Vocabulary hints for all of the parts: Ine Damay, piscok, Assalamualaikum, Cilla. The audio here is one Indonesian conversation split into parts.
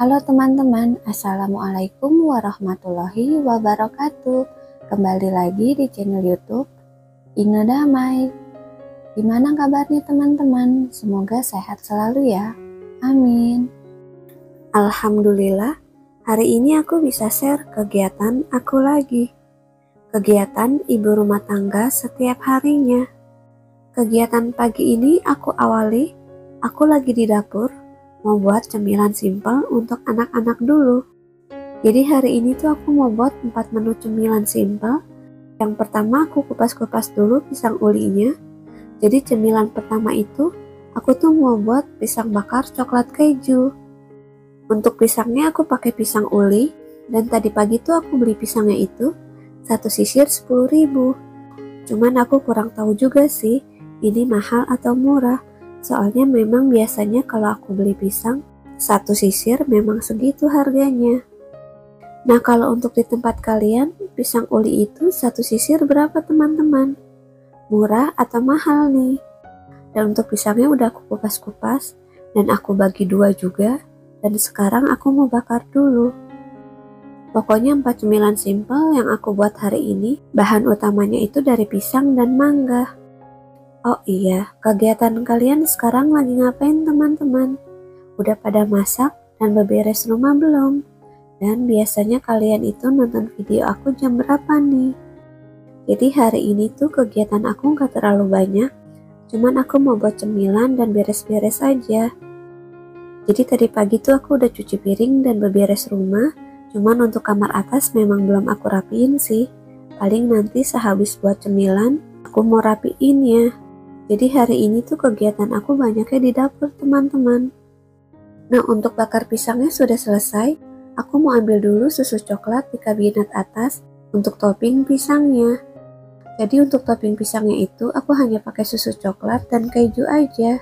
Halo teman-teman, Assalamualaikum warahmatullahi wabarakatuh. Kembali lagi di channel YouTube Ine Damay. Gimana kabarnya teman-teman? Semoga sehat selalu ya. Amin. Alhamdulillah, hari ini aku bisa share kegiatan aku lagi. Kegiatan ibu rumah tangga setiap harinya. Kegiatan pagi ini aku awali, aku lagi di dapur. Mau buat cemilan simpel untuk anak-anak dulu. Jadi hari ini tuh aku mau buat 4 menu cemilan simpel. Yang pertama aku kupas-kupas dulu pisang ulinya. Jadi cemilan pertama itu aku tuh mau buat pisang bakar coklat keju. Untuk pisangnya aku pakai pisang uli. Dan tadi pagi tuh aku beli pisangnya itu satu sisir 10.000. Cuman aku kurang tahu juga sih ini mahal atau murah. Soalnya memang biasanya kalau aku beli pisang, satu sisir memang segitu harganya. Nah kalau untuk di tempat kalian, pisang uli itu satu sisir berapa teman-teman? Murah atau mahal nih? Dan untuk pisangnya udah aku kupas-kupas, dan aku bagi 2 juga, dan sekarang aku mau bakar dulu. Pokoknya 4 cemilan simple yang aku buat hari ini, bahan utamanya itu dari pisang dan mangga. Oh iya, kegiatan kalian sekarang lagi ngapain teman-teman? Udah pada masak dan beberes rumah belum? Dan biasanya kalian itu nonton video aku jam berapa nih? Jadi hari ini tuh kegiatan aku gak terlalu banyak, cuman aku mau buat cemilan dan beres-beres aja. Jadi tadi pagi tuh aku udah cuci piring dan beberes rumah, cuman untuk kamar atas memang belum aku rapiin sih. Paling nanti sehabis buat cemilan, aku mau rapiin ya. Jadi hari ini tuh kegiatan aku banyaknya di dapur teman-teman. Nah untuk bakar pisangnya sudah selesai. Aku mau ambil dulu susu coklat di kabinet atas untuk topping pisangnya. Jadi untuk topping pisangnya itu aku hanya pakai susu coklat dan keju aja.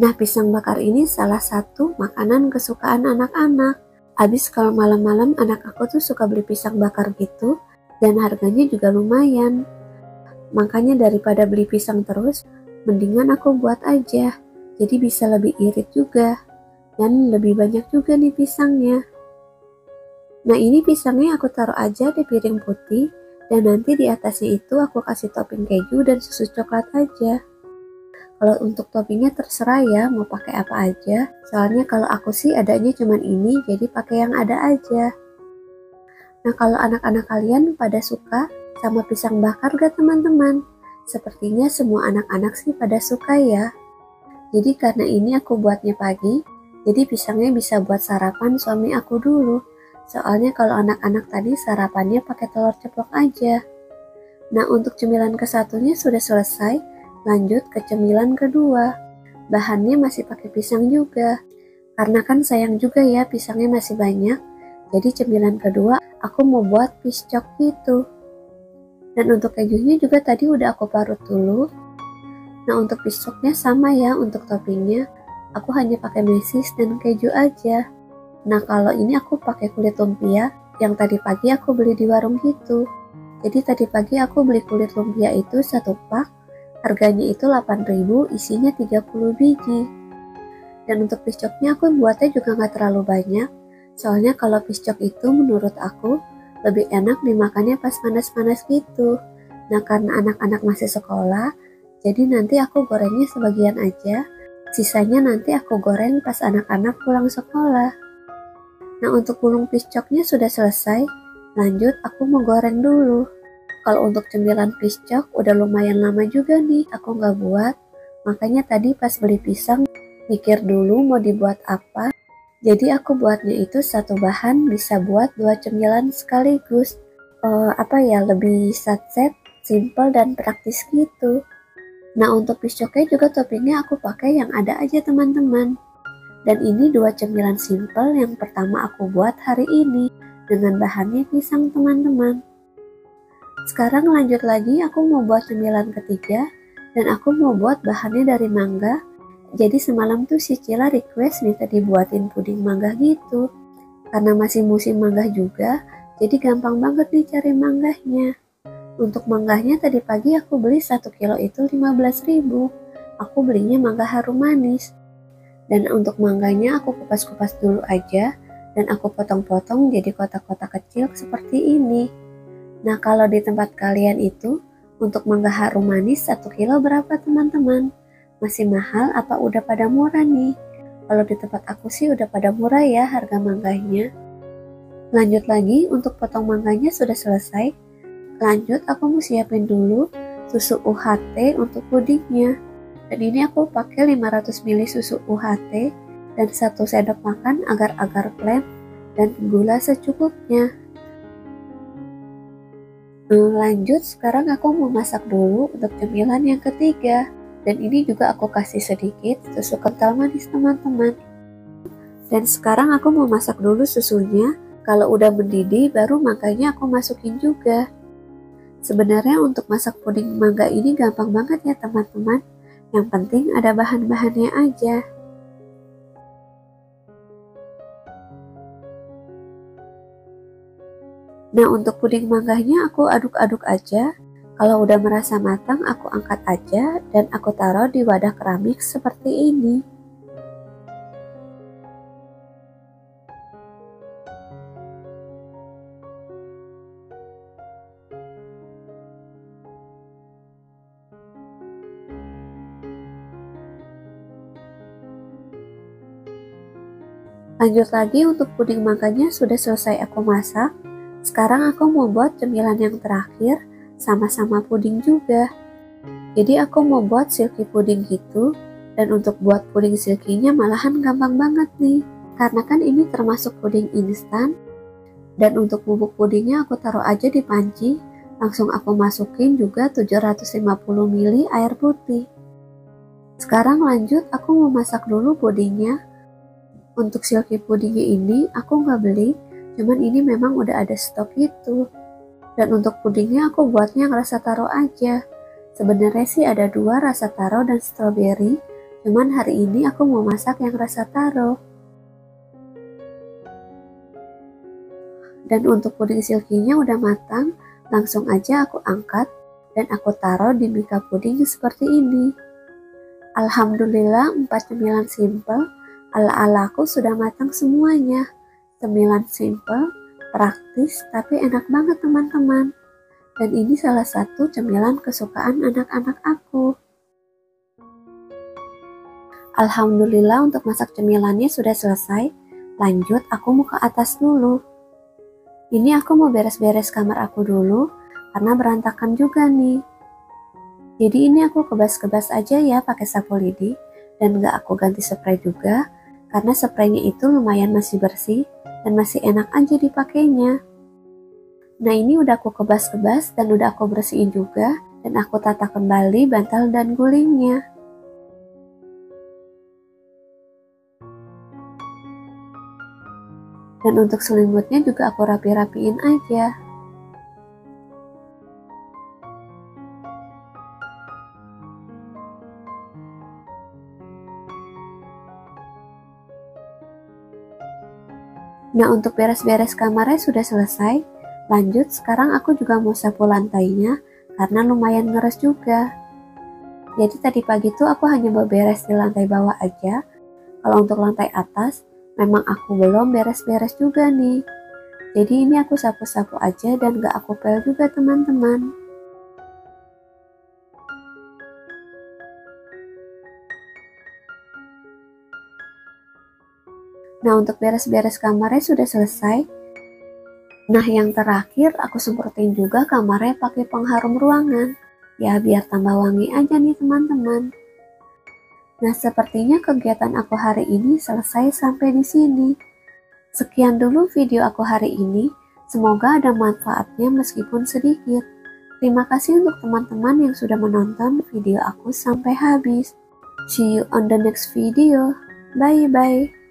Nah pisang bakar ini salah satu makanan kesukaan anak-anak. Abis kalau malam-malam anak aku tuh suka beli pisang bakar gitu. Dan harganya juga lumayan. Makanya daripada beli pisang terus, mendingan aku buat aja. Jadi bisa lebih irit juga. Dan lebih banyak juga nih pisangnya. Nah ini pisangnya aku taruh aja di piring putih. Dan nanti di atasnya itu aku kasih topping keju dan susu coklat aja. Kalau untuk toppingnya terserah ya mau pakai apa aja. Soalnya kalau aku sih adanya cuman ini, jadi pakai yang ada aja. Nah kalau anak-anak kalian pada suka sama pisang bakar gak teman-teman? Sepertinya semua anak-anak sih pada suka ya. Jadi karena ini aku buatnya pagi, jadi pisangnya bisa buat sarapan suami aku dulu. Soalnya kalau anak-anak tadi sarapannya pakai telur ceplok aja. Nah untuk cemilan kesatunya sudah selesai, lanjut ke cemilan kedua. Bahannya masih pakai pisang juga. Karena kan sayang juga ya pisangnya masih banyak. Jadi cemilan kedua aku mau buat piscok gitu. Dan untuk kejunya juga tadi udah aku parut dulu. Nah untuk piscoknya sama ya untuk toppingnya. Aku hanya pakai mesis dan keju aja. Nah kalau ini aku pakai kulit lumpia yang tadi pagi aku beli di warung gitu. Jadi tadi pagi aku beli kulit lumpia itu 1 pak. Harganya itu 8.000, isinya 30 biji. Dan untuk piscoknya aku buatnya juga gak terlalu banyak. Soalnya kalau piscok itu menurut aku lebih enak dimakannya pas panas-panas gitu. Nah karena anak-anak masih sekolah, jadi nanti aku gorengnya sebagian aja. Sisanya nanti aku goreng pas anak-anak pulang sekolah. Nah untuk gulung piscoknya sudah selesai. Lanjut aku mau goreng dulu. Kalau untuk cemilan piscok udah lumayan lama juga nih aku gak buat. Makanya tadi pas beli pisang mikir dulu mau dibuat apa. Jadi aku buatnya itu satu bahan bisa buat 2 cemilan sekaligus. Lebih satset, simple dan praktis gitu. Nah untuk piscoknya juga toppingnya aku pakai yang ada aja teman-teman. Dan ini 2 cemilan simple yang pertama aku buat hari ini dengan bahannya pisang teman-teman. Sekarang lanjut lagi aku mau buat cemilan ketiga dan aku mau buat bahannya dari mangga. Jadi semalam tuh si Cilla request minta dibuatin puding mangga gitu. Karena masih musim mangga juga, jadi gampang banget nih cari mangganya. Untuk mangganya tadi pagi aku beli 1 kilo itu 15.000. Aku belinya mangga harum manis. Dan untuk mangganya aku kupas-kupas dulu aja. dan aku potong-potong jadi kotak-kotak kecil seperti ini. Nah, kalau di tempat kalian itu untuk mangga harum manis 1 kilo berapa teman-teman? Masih mahal apa udah pada murah nih? Kalau di tempat aku sih udah pada murah ya harga mangganya. Lanjut lagi, untuk potong mangganya sudah selesai. Lanjut, aku mau siapin dulu susu UHT untuk pudingnya. Dan ini aku pakai 500 ml susu UHT dan 1 sendok makan agar-agar klaim dan gula secukupnya. Lanjut, sekarang aku mau masak dulu untuk cemilan yang ketiga, dan ini juga aku kasih sedikit susu kental manis teman-teman. Dan sekarang aku mau masak dulu susunya. Kalau udah mendidih baru mangganya aku masukin juga. Sebenarnya untuk masak puding mangga ini gampang banget ya teman-teman, yang penting ada bahan-bahannya aja. Nah, untuk puding mangganya aku aduk-aduk aja. Kalau udah merasa matang aku angkat aja dan aku taruh di wadah keramik seperti ini. Lanjut lagi, untuk puding mangganya sudah selesai aku masak. Sekarang aku mau buat cemilan yang terakhir, sama-sama puding juga. Jadi aku mau buat silky puding gitu, dan untuk buat puding silkinya malahan gampang banget nih, karena kan ini termasuk puding instan. Dan untuk bubuk pudingnya aku taruh aja di panci, langsung aku masukin juga 750 ml air putih. Sekarang lanjut, aku mau masak dulu pudingnya. Untuk silky pudingnya ini aku nggak beli, cuman ini memang udah ada stok gitu. Dan untuk pudingnya aku buatnya rasa taro aja. Sebenarnya sih ada 2, rasa taro dan stroberi, cuman hari ini aku mau masak yang rasa taro. Dan untuk puding silkinya udah matang, langsung aja aku angkat dan aku taruh di mika puding seperti ini. Alhamdulillah, 4 cemilan simple ala-ala aku sudah matang semuanya. Cemilan simple, praktis, tapi enak banget teman-teman. Dan ini salah satu cemilan kesukaan anak-anak aku. Alhamdulillah, untuk masak cemilannya sudah selesai. Lanjut, aku mau ke atas dulu. Ini aku mau beres-beres kamar aku dulu, karena berantakan juga nih. Jadi ini aku kebas-kebas aja ya pakai sapu lidi. Dan gak aku ganti spray juga, karena spraynya itu lumayan masih bersih dan masih enak aja dipakainya. Nah, ini udah aku kebas-kebas dan udah aku bersihin juga, dan aku tata kembali bantal dan gulingnya. Dan untuk selimutnya juga aku rapi-rapiin aja. Nah, untuk beres-beres kamarnya sudah selesai. Lanjut, sekarang aku juga mau sapu lantainya, karena lumayan ngeres juga. Jadi tadi pagi tuh aku hanya beres di lantai bawah aja. Kalau untuk lantai atas, memang aku belum beres-beres juga nih. Jadi ini aku sapu-sapu aja dan gak aku pel juga teman-teman. Nah, untuk beres-beres kamarnya sudah selesai. Nah, yang terakhir aku semprotin juga kamarnya pakai pengharum ruangan. Ya, biar tambah wangi aja nih teman-teman. Nah, sepertinya kegiatan aku hari ini selesai sampai di sini. Sekian dulu video aku hari ini. Semoga ada manfaatnya meskipun sedikit. Terima kasih untuk teman-teman yang sudah menonton video aku sampai habis. See you on the next video. Bye-bye.